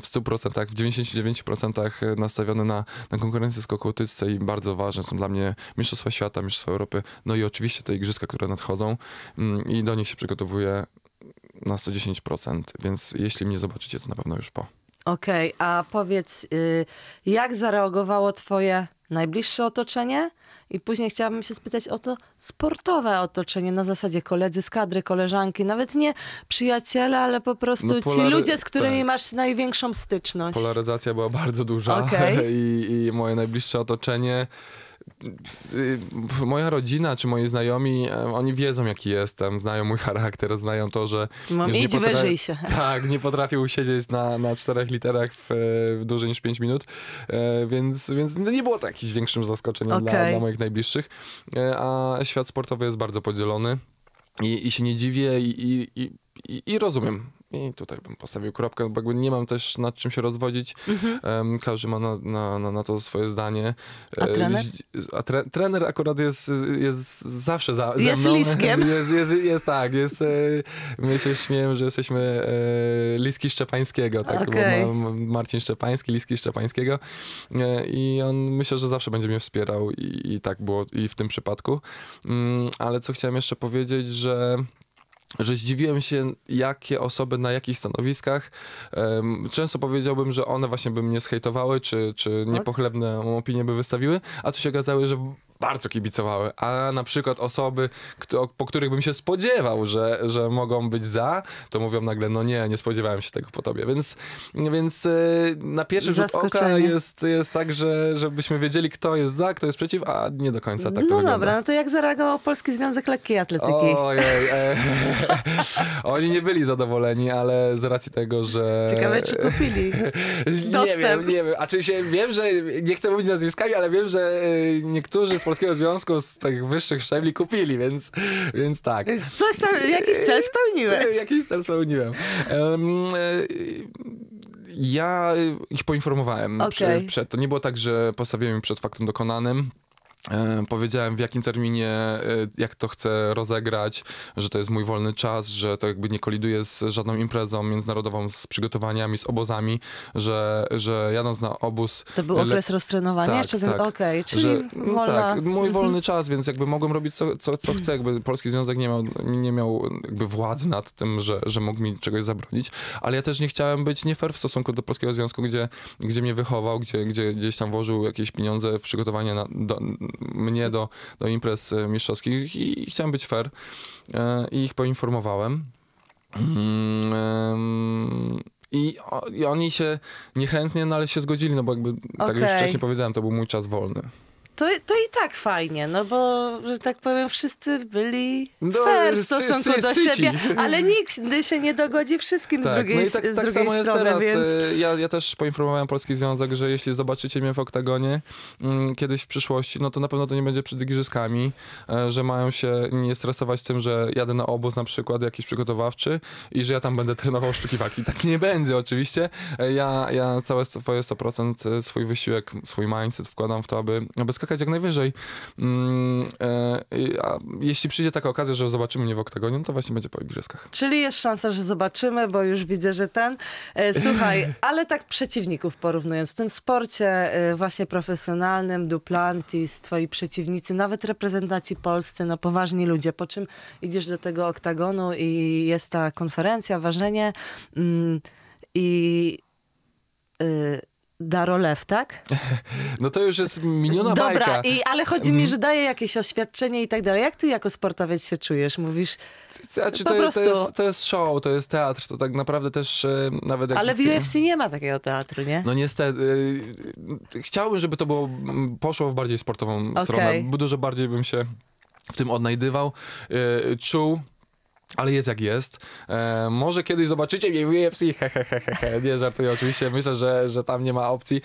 w 100%, w 99% nastawiony na konkurencję skokotyczce i bardzo ważne są dla mnie Mistrzostwa Świata, Mistrzostwa Europy, no i oczywiście te igrzyska, które nadchodzą i do nich się przygotowuję na 110%, więc jeśli mnie zobaczycie, to na pewno już po. Okej, a powiedz, jak zareagowało twoje najbliższe otoczenie? I później chciałabym się spytać o to sportowe otoczenie, na zasadzie koledzy z kadry, koleżanki, nawet nie przyjaciele, ale po prostu ci ludzie, z którymi masz największą styczność. Polaryzacja była bardzo duża i moje najbliższe otoczenie... Moja rodzina czy moi znajomi, oni wiedzą, jaki jestem, znają mój charakter, znają to, że... Wyżyj się. Tak, nie potrafię usiedzieć na 4 literach w dłużej niż 5 minut, więc nie było to jakimś większym zaskoczeniem dla moich najbliższych. A świat sportowy jest bardzo podzielony i się nie dziwię i rozumiem. I tutaj bym postawił kropkę, bo jakby nie mam też nad czym się rozwodzić. Każdy ma na to swoje zdanie. A trener? Trener akurat jest zawsze ze mną. Liskiem. Jest. My się śmiejemy, że jesteśmy Liski Szczepańskiego. Tak, bo Marcin Szczepański, Liski Szczepańskiego. I on, myślę, że zawsze będzie mnie wspierał i tak było i w tym przypadku. Ale co chciałem jeszcze powiedzieć, że zdziwiłem się, jakie osoby na jakich stanowiskach. Często powiedziałbym, że one właśnie by mnie zhejtowały, czy niepochlebne opinie by wystawiły, a tu się okazały, że bardzo kibicowały, a na przykład osoby, po których bym się spodziewał, że mogą być za, to mówią nagle, no nie spodziewałem się tego po tobie, więc na pierwszy rzut oka jest tak, że żebyśmy wiedzieli, kto jest za, kto jest przeciw, a nie do końca tak to wygląda. No dobra, no to jak zareagował Polski Związek Lekkiej Atletyki? Ojej, oni nie byli zadowoleni, ale z racji tego, że... Ciekawe, czy kupili dostęp. Nie wiem, wiem, że nie chcę mówić nazwiskami, ale wiem, że niektórzy z Polskiego Związku, z tych wyższych szczebli kupili, więc tak. Coś tam, jakiś cel spełniłeś. Jakiś cel spełniłem. Ja ich poinformowałem przed. To nie było tak, że postawiłem ich przed faktem dokonanym. Powiedziałem, w jakim terminie, jak to chcę rozegrać, że to jest mój wolny czas, że to jakby nie koliduje z żadną imprezą międzynarodową, z przygotowaniami, z obozami, że jadąc na obóz... To był okres roztrenowania? Tak, jeszcze tak. Okej, czyli że, wolna... Tak, mój wolny czas, więc jakby mogłem robić co chcę. Jakby Polski Związek nie miał jakby władzy nad tym, że mógł mi czegoś zabronić, ale ja też nie chciałem być nie fair w stosunku do Polskiego Związku, gdzie mnie wychował, gdzie gdzieś tam włożył jakieś pieniądze w przygotowanie do imprez mistrzowskich i chciałem być fair i ich poinformowałem. I oni się niechętnie, no ale się zgodzili, no bo jakby tak już wcześniej powiedziałem, to był mój czas wolny. To i tak fajnie, no bo, że tak powiem, wszyscy byli fair w stosunku do siebie, ale nikt się nie dogodzi wszystkim tak, z drugiej strony. No i tak samo jest teraz. Więc... Ja też poinformowałem Polski Związek, że jeśli zobaczycie mnie w oktagonie kiedyś w przyszłości, no to na pewno to nie będzie przed igrzyskami, że mają się nie stresować tym, że jadę na obóz na przykład jakiś przygotowawczy i że ja tam będę trenował sztuki walki. Tak nie będzie oczywiście. Ja całe swoje 100% swój wysiłek, swój mindset wkładam w to, aby skakać jak najwyżej. A jeśli przyjdzie taka okazja, że zobaczymy mnie w oktagonie, no to właśnie będzie po igrzyskach. Czyli jest szansa, że zobaczymy, bo już widzę, że ten... Słuchaj, ale tak przeciwników porównując, w tym sporcie właśnie profesjonalnym, Duplantis, twoi przeciwnicy, nawet reprezentanci polscy, no poważni ludzie, po czym idziesz do tego oktagonu i jest ta konferencja, ważenie Darolew, tak? No to już jest miniona bajka. Dobra, ale chodzi mi, że daje jakieś oświadczenie i tak dalej. Jak ty jako sportowiec się czujesz? Mówisz, po prostu... to jest show, to jest teatr, to tak naprawdę też nawet... Ale w UFC nie ma takiego teatru, nie? No niestety. Chciałbym, żeby to poszło w bardziej sportową stronę. Dużo bardziej bym się w tym odnajdywał, czuł. Ale jest jak jest. Może kiedyś zobaczycie mnie w UFC. Nie, żartuję oczywiście. Myślę, że tam nie ma opcji.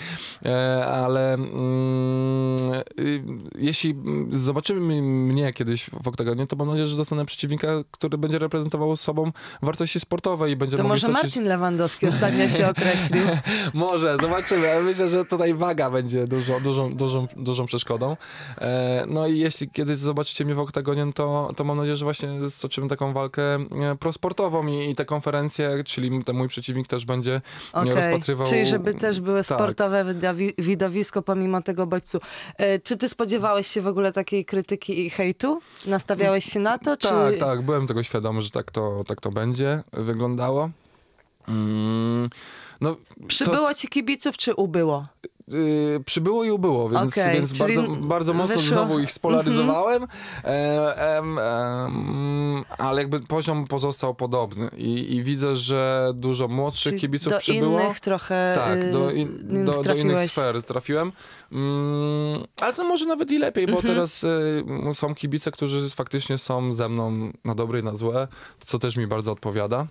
Ale jeśli zobaczymy mnie kiedyś w oktagonie, to mam nadzieję, że dostanę przeciwnika, który będzie reprezentował sobą wartości sportowe i będzie... To może Marcin Lewandowski ostatnio się określił. Może, zobaczymy. Ale myślę, że tutaj waga będzie dużą przeszkodą. No i jeśli kiedyś zobaczycie mnie w oktagonie, to mam nadzieję, że właśnie stoczymy taką walkę prosportową i te konferencje, czyli ten mój przeciwnik też będzie rozpatrywał... Czyli żeby też były sportowe widowisko pomimo tego bodźcu. Czy ty spodziewałeś się w ogóle takiej krytyki i hejtu? Nastawiałeś się na to? Tak, tak. Byłem tego świadomy, że tak to będzie wyglądało. No, przybyło ci kibiców, czy ubyło? Przybyło i ubyło, więc bardzo mocno wyszło. Znowu ich spolaryzowałem, ale jakby poziom pozostał podobny i widzę, że dużo młodszych kibiców przybyło. Innych trochę, tak, do innych sfer trafiłem, ale to może nawet i lepiej, bo teraz są kibice, którzy faktycznie są ze mną na dobre i na złe, co też mi bardzo odpowiada.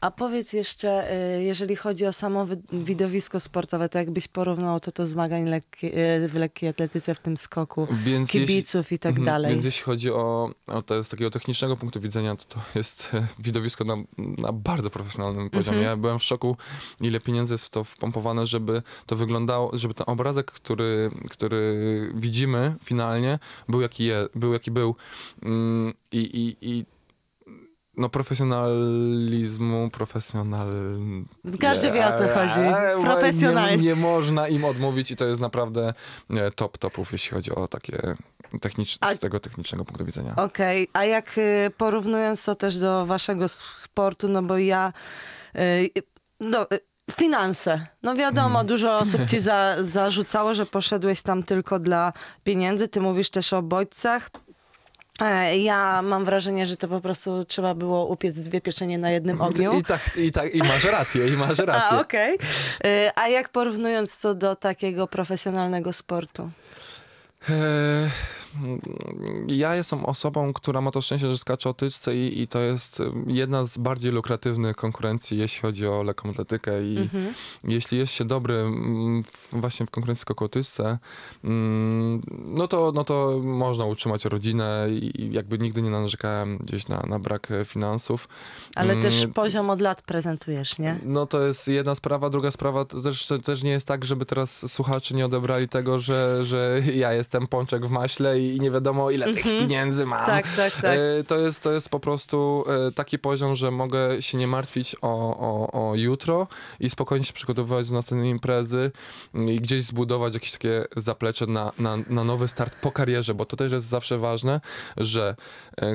A powiedz jeszcze, jeżeli chodzi o samo widowisko sportowe, to jakbyś porównał to do zmagań w lekkiej atletyce, w tym skoku, więc kibiców i tak dalej. Więc jeśli chodzi o to z takiego technicznego punktu widzenia, to jest widowisko na bardzo profesjonalnym poziomie. Ja byłem w szoku, ile pieniędzy jest w to wpompowane, żeby to wyglądało, żeby ten obrazek, który widzimy finalnie, był jaki był. No Każdy wie, o co chodzi. Profesjonalizm. Nie można im odmówić i to jest naprawdę top topów, jeśli chodzi o takie z tego technicznego punktu widzenia. Okej, a jak porównując to też do waszego sportu, no bo ja... Finanse. No wiadomo, dużo osób ci zarzucało, że poszedłeś tam tylko dla pieniędzy. Ty mówisz też o bodźcach. Ja mam wrażenie, że to po prostu trzeba było upiec dwie pieczenie na jednym ogniu. I masz rację, A, okej. A jak porównując to do takiego profesjonalnego sportu? Ja jestem osobą, która ma to szczęście, że skacze o tyczce i to jest jedna z bardziej lukratywnych konkurencji, jeśli chodzi o lekką atletykę i jeśli jest się dobry właśnie w konkurencji skoku o tyczce, no to można utrzymać rodzinę i jakby nigdy nie narzekałem gdzieś na brak finansów. Ale też poziom od lat prezentujesz, nie? No to jest jedna sprawa, druga sprawa też nie jest tak, żeby teraz słuchacze nie odebrali tego, że ja jestem pączek w maśle i nie wiadomo ile tych pieniędzy mam. Tak. To jest po prostu taki poziom, że mogę się nie martwić o jutro i spokojnie się przygotowywać do następnej imprezy i gdzieś zbudować jakieś takie zaplecze na nowy start po karierze, bo to też jest zawsze ważne, że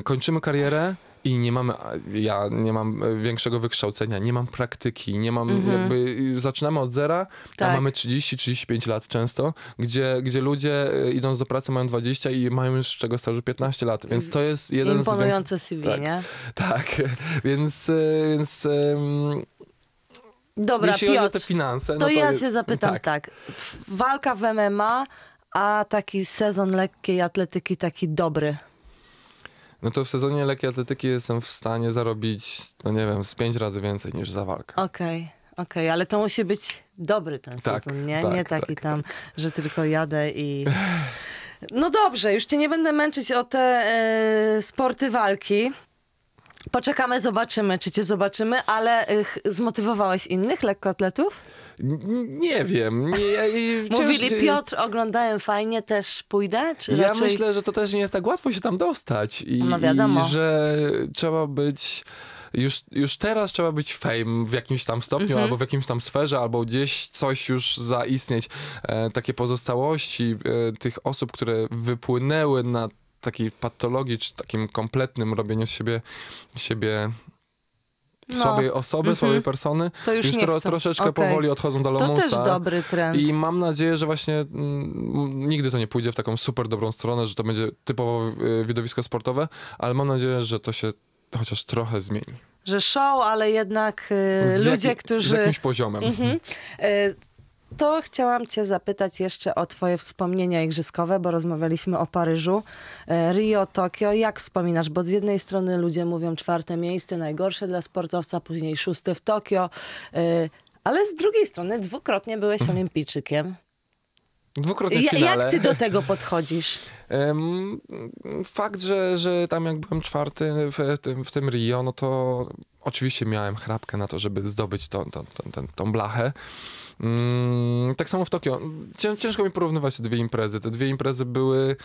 kończymy karierę i nie mamy, ja nie mam większego wykształcenia, nie mam praktyki, nie mam jakby, zaczynamy od zera, tak. A mamy 30-35 lat często, gdzie ludzie idąc do pracy mają 20 i mają już z czego stażu 15 lat, więc to jest jeden z... Imponujące CV, tak, nie? Tak, więc dobra, jeśli Piotr, chodzi o te finanse... To ja cię zapytam tak, walka w MMA, a taki sezon lekkiej atletyki taki dobry. No to w sezonie lekkiej atletyki jestem w stanie zarobić, no nie wiem, z 5 razy więcej niż za walkę. Okej, ale to musi być dobry ten sezon, nie? Nie taki, że tylko jadę i... No dobrze, już cię nie będę męczyć o te sporty walki. Poczekamy, zobaczymy, czy cię zobaczymy, ale zmotywowałeś innych lekkoatletów? Nie wiem. Mówili, Piotr, oglądałem fajnie, też pójdę? Czy ja raczej... myślę, że to też nie jest tak łatwo się tam dostać. No wiadomo. I że trzeba być... Już teraz trzeba być fame w jakimś tam stopniu, albo w jakimś tam sferze, albo gdzieś coś już zaistnieć. Takie pozostałości tych osób, które wypłynęły na takiej patologii, czy takim kompletnym robieniu siebie słabej osoby, słabej persony, to już troszeczkę powoli odchodzą do lamusa. To też dobry trend. I mam nadzieję, że właśnie nigdy to nie pójdzie w taką super dobrą stronę, że to będzie typowo widowisko sportowe, ale mam nadzieję, że to się chociaż trochę zmieni. Że show, ale jednak którzy... Z jakimś poziomem. To chciałam cię zapytać jeszcze o twoje wspomnienia igrzyskowe, bo rozmawialiśmy o Paryżu, Rio, Tokio. Jak wspominasz? Bo z jednej strony ludzie mówią 4. miejsce, najgorsze dla sportowca, później 6. w Tokio, ale z drugiej strony 2-krotnie byłeś olimpijczykiem. Dwukrotnie w finale. Jak ty do tego podchodzisz? Fakt, że tam jak byłem 4. w tym Rio, no to oczywiście miałem chrapkę na to, żeby zdobyć tą blachę. Tak samo w Tokio. Ciężko mi porównywać te dwie imprezy. Te dwie imprezy były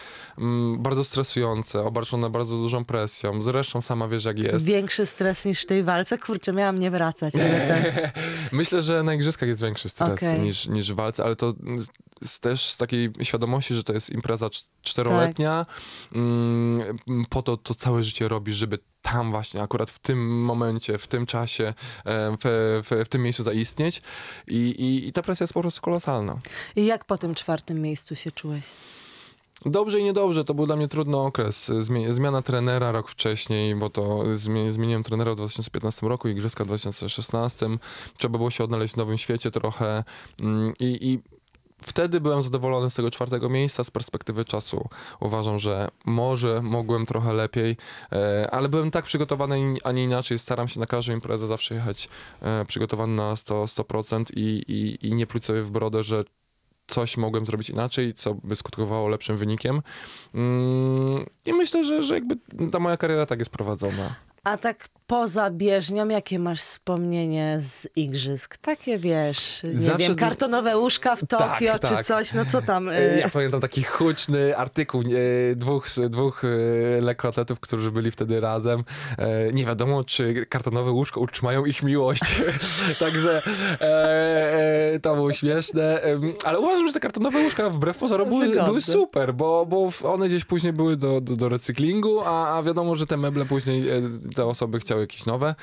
bardzo stresujące, obarczone bardzo dużą presją. Zresztą sama wiesz, jak jest. Większy stres niż w tej walce? Kurczę, miałam nie wracać. Myślę, że na igrzyskach jest większy stres niż w walce, ale to też z takiej świadomości, że to jest impreza 4-letnia. Po to całe życie robisz, żeby tam właśnie, akurat w tym momencie, w tym czasie, w tym miejscu zaistnieć. I ta presja jest po prostu kolosalna. I jak po tym 4. miejscu się czułeś? Dobrze i niedobrze. To był dla mnie trudny okres. Zmiana trenera rok wcześniej, bo to zmieniłem trenera w 2015 roku, igrzyska w 2016. Trzeba było się odnaleźć w nowym świecie trochę. Wtedy byłem zadowolony z tego 4. miejsca z perspektywy czasu. Uważam, że może mogłem trochę lepiej, ale byłem tak przygotowany, a nie inaczej. Staram się na każdą imprezę zawsze jechać przygotowany na 100% i nie pluć sobie w brodę, że coś mogłem zrobić inaczej, co by skutkowało lepszym wynikiem. I myślę, że jakby ta moja kariera tak jest prowadzona. A tak poza bieżnią, jakie masz wspomnienie z igrzysk? Takie wiesz, nie wiem, kartonowe łóżka w Tokio czy coś, no co tam? Ja pamiętam taki huczny artykuł dwóch lekkoatletów, którzy byli wtedy razem. Nie wiadomo, czy kartonowe łóżko utrzymają ich miłość. Także to było śmieszne. Ale uważam, że te kartonowe łóżka wbrew pozorom były super, bo one gdzieś później były do recyklingu, a wiadomo, że te meble później te osoby chciały jakieś nowe.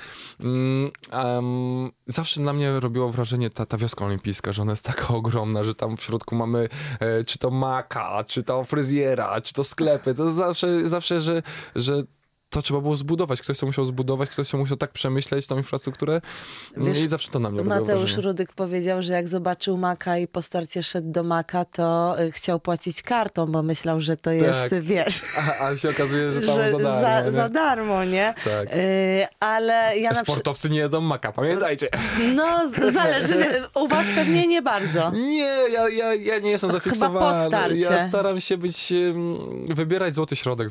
Zawsze na mnie robiło wrażenie ta wioska olimpijska, że ona jest taka ogromna, że tam w środku mamy czy to maka, czy to fryzjera, czy to sklepy. To zawsze że to trzeba było zbudować. Ktoś to musiał zbudować, ktoś to musiał tak przemyśleć, tą infrastrukturę. Wiesz, i zawsze to na mnie Mateusz Rudyk powiedział, że jak zobaczył Maka i po starcie szedł do Maka, to chciał płacić kartą, bo myślał, że to jest, tak. Wiesz... A się okazuje, że tam za darmo. Za darmo, nie? Tak. Ale ja sportowcy nie jedzą Maka, pamiętajcie. No, zależy. U was pewnie nie bardzo. Nie, ja nie jestem zafiksowany. Chyba po starcie. Ja staram się być... wybierać złoty środek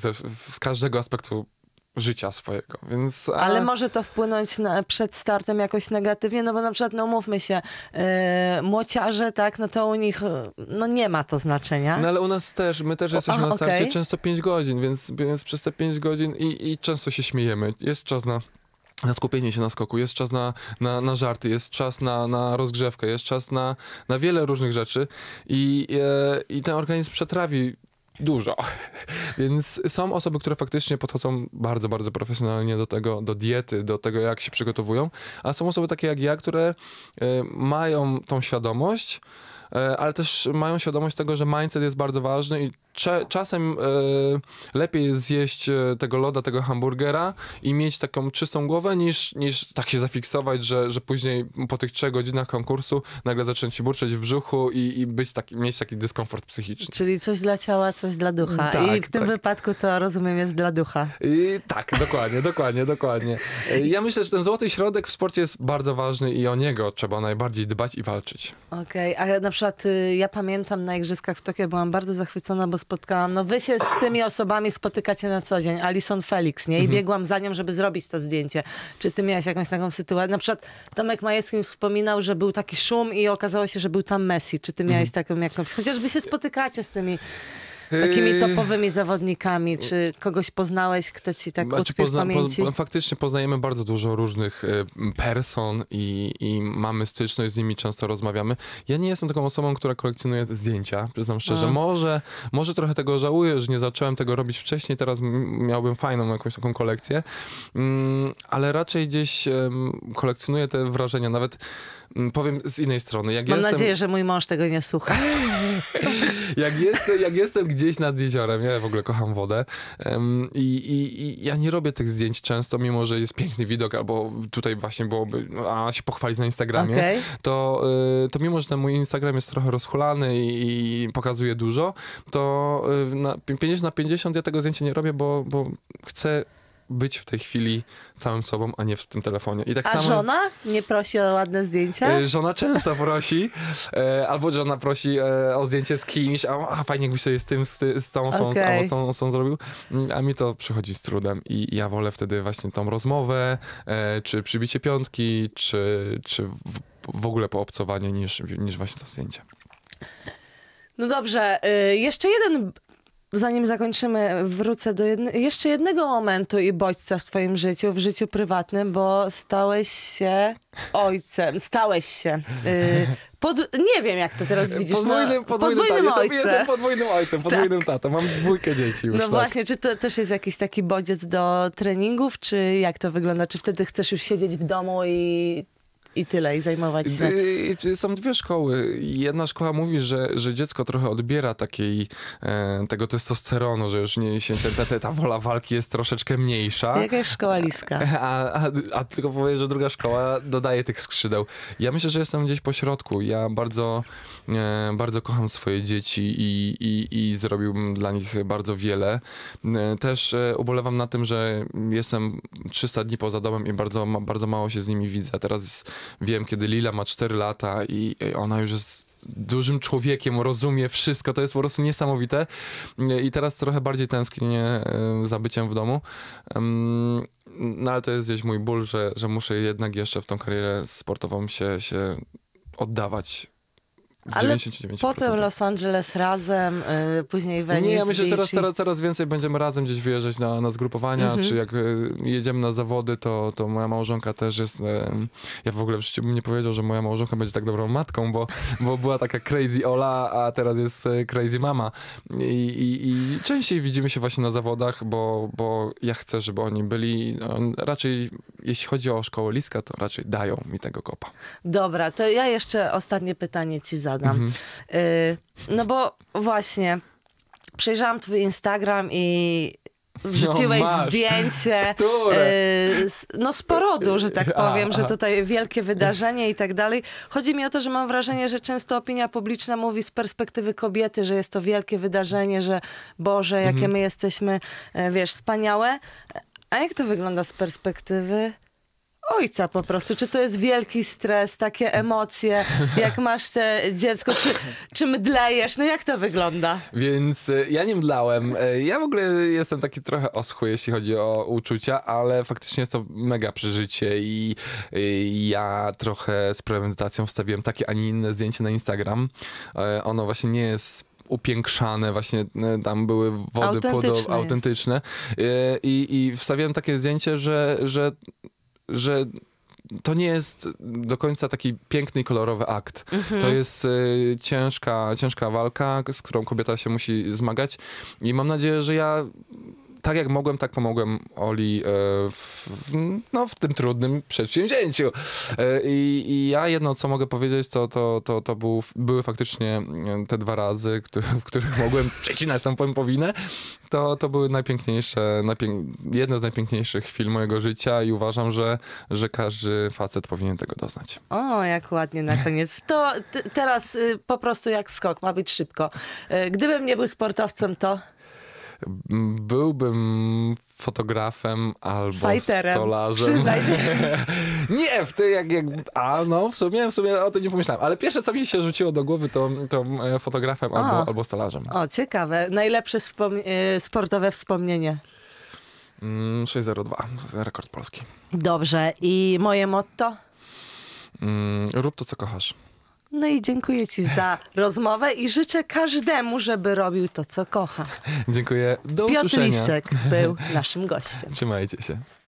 z każdego aspektu życia swojego, więc... Ale może to wpłynąć przed startem jakoś negatywnie, no bo na przykład, no mówmy się, młociarze, tak, no to u nich, no nie ma to znaczenia. No ale u nas też, my też jesteśmy na starcie często 5 godzin, więc przez te 5 godzin i często się śmiejemy. Jest czas na skupienie się na skoku, jest czas na żarty, jest czas na rozgrzewkę, jest czas na wiele różnych rzeczy i ten organizm przetrawi dużo. Więc są osoby, które faktycznie podchodzą bardzo, bardzo profesjonalnie do tego, do diety, do tego, jak się przygotowują, a są osoby takie jak ja, które mają tą świadomość, ale też mają świadomość tego, że mindset jest bardzo ważny i czasem lepiej jest zjeść tego loda, tego hamburgera i mieć taką czystą głowę, niż tak się zafiksować, że później po tych 3 godzinach konkursu nagle zacząć się burczeć w brzuchu i mieć taki dyskomfort psychiczny. Czyli coś dla ciała, coś dla ducha. Tak, i w tym wypadku to, rozumiem, jest dla ducha. I tak, dokładnie, dokładnie. Ja myślę, że ten złoty środek w sporcie jest bardzo ważny i o niego trzeba najbardziej dbać i walczyć. Okej, a na przykład ja pamiętam na Igrzyskach w Tokio byłam bardzo zachwycona, bo spotkałam, no wy się z tymi osobami spotykacie na co dzień, Alison Felix, nie? I biegłam za nią, żeby zrobić to zdjęcie. Czy ty miałaś jakąś taką sytuację? Na przykład Tomek Majewski wspominał, że był taki szum i okazało się, że był tam Messi. Czy ty miałaś taką jakąś... Chociaż wy się spotykacie z tymi takimi topowymi zawodnikami, czy kogoś poznałeś, kto ci tak utkwił w pamięci? Faktycznie poznajemy bardzo dużo różnych person i mamy styczność z nimi, często rozmawiamy. Ja nie jestem taką osobą, która kolekcjonuje zdjęcia, przyznam szczerze. Może trochę tego żałuję, że nie zacząłem tego robić wcześniej, teraz miałbym fajną jakąś taką kolekcję, ale raczej gdzieś kolekcjonuję te wrażenia, nawet powiem z innej strony. Mam nadzieję, że mój mąż tego nie słucha. Jak jestem gdzieś nad jeziorem, ja w ogóle kocham wodę i ja nie robię tych zdjęć często, mimo że jest piękny widok, albo tutaj właśnie byłoby, się pochwalić na Instagramie, to mimo że ten mój Instagram jest trochę rozchulany i pokazuje dużo, to na 50 na 50 ja tego zdjęcia nie robię, bo chcę być w tej chwili całym sobą, a nie w tym telefonie. I tak samo... żona nie prosi o ładne zdjęcia? Żona często prosi, albo żona prosi o zdjęcie z kimś, a fajnie jakbyś sobie z tą zrobił, a mi to przychodzi z trudem i ja wolę wtedy właśnie tą rozmowę, czy przybicie piątki, czy w ogóle poobcowanie, niż właśnie to zdjęcie. No dobrze, jeszcze jeden... Zanim zakończymy, wrócę do jeszcze jednego momentu i bodźca w twoim życiu, w życiu prywatnym, bo stałeś się ojcem. Stałeś się... nie wiem, jak to teraz widzisz. Jestem podwójnym ojcem, podwójnym tatą. Mam 2 dzieci już. No właśnie, czy to też jest jakiś taki bodziec do treningów, czy jak to wygląda? Czy wtedy chcesz już siedzieć w domu i tyle, i zajmować się? Są 2 szkoły. Jedna szkoła mówi, że dziecko trochę odbiera tego testosteronu, że już nie, ta wola walki jest troszeczkę mniejsza. Jaka jest szkoła Liska? A tylko powiem, że druga szkoła dodaje tych skrzydeł. Ja myślę, że jestem gdzieś po środku. Ja bardzo, bardzo kocham swoje dzieci i zrobiłbym dla nich bardzo wiele. Też ubolewam na tym, że jestem 300 dni poza domem i bardzo, bardzo mało się z nimi widzę. Teraz wiem, kiedy Lila ma 4 lata i ona już jest dużym człowiekiem, rozumie wszystko, to jest po prostu niesamowite i teraz trochę bardziej tęsknię za byciem w domu, no ale to jest gdzieś mój ból, że muszę jednak jeszcze w tą karierę sportową się oddawać. Ale potem Los Angeles razem, później Venice. Nie, ja myślę, że coraz więcej będziemy razem gdzieś wyjeżdżać na zgrupowania, czy jak jedziemy na zawody, to moja małżonka też jest... Ja w ogóle w życiu bym nie powiedział, że moja małżonka będzie tak dobrą matką, bo była taka crazy Ola, a teraz jest crazy mama. I częściej widzimy się właśnie na zawodach, bo ja chcę, żeby oni byli... Raczej, jeśli chodzi o szkołę Liska, to raczej dają mi tego kopa. Dobra, to ja jeszcze ostatnie pytanie ci zadam. No bo właśnie, przejrzałam twój Instagram i wrzuciłeś zdjęcie z porodu, że tak powiem, że tutaj wielkie wydarzenie i tak dalej. Chodzi mi o to, że mam wrażenie, że często opinia publiczna mówi z perspektywy kobiety, że jest to wielkie wydarzenie, że Boże, jakie my jesteśmy, wiesz, wspaniałe. A jak to wygląda z perspektywy ojca po prostu? Czy to jest wielki stres, takie emocje, jak masz te dziecko, czy mdlejesz? No jak to wygląda? Więc ja nie mdlałem. Ja w ogóle jestem taki trochę oschły, jeśli chodzi o uczucia, ale faktycznie jest to mega przeżycie i ja trochę z premedytacją wstawiłem takie, a nie inne zdjęcie na Instagram. Ono właśnie nie jest upiększane, właśnie tam były wody płodowe, autentyczne. I wstawiłem takie zdjęcie, że to nie jest do końca taki piękny i kolorowy akt. To jest ciężka walka, z którą kobieta się musi zmagać. I mam nadzieję, że ja tak jak mogłem, tak pomogłem Oli w tym trudnym przedsięwzięciu. I ja jedno, co mogę powiedzieć, to były faktycznie te dwa razy, w których mogłem przecinać tą pępowinę. To były jedne z najpiękniejszych chwil mojego życia i uważam, że każdy facet powinien tego doznać. O, jak ładnie na koniec. To teraz po prostu jak skok, ma być szybko. Gdybym nie był sportowcem, to byłbym fotografem albo fajterem, stolarzem. Nie, w sumie o tym nie pomyślałem. Ale pierwsze, co mi się rzuciło do głowy, to fotografem albo stolarzem. O, ciekawe. Najlepsze sportowe wspomnienie. 602. Rekord polski. Dobrze. I moje motto? Rób to, co kochasz. No i dziękuję ci za rozmowę i życzę każdemu, żeby robił to, co kocha. Dziękuję. Do usłyszenia. Piotr Lisek był naszym gościem. Trzymajcie się.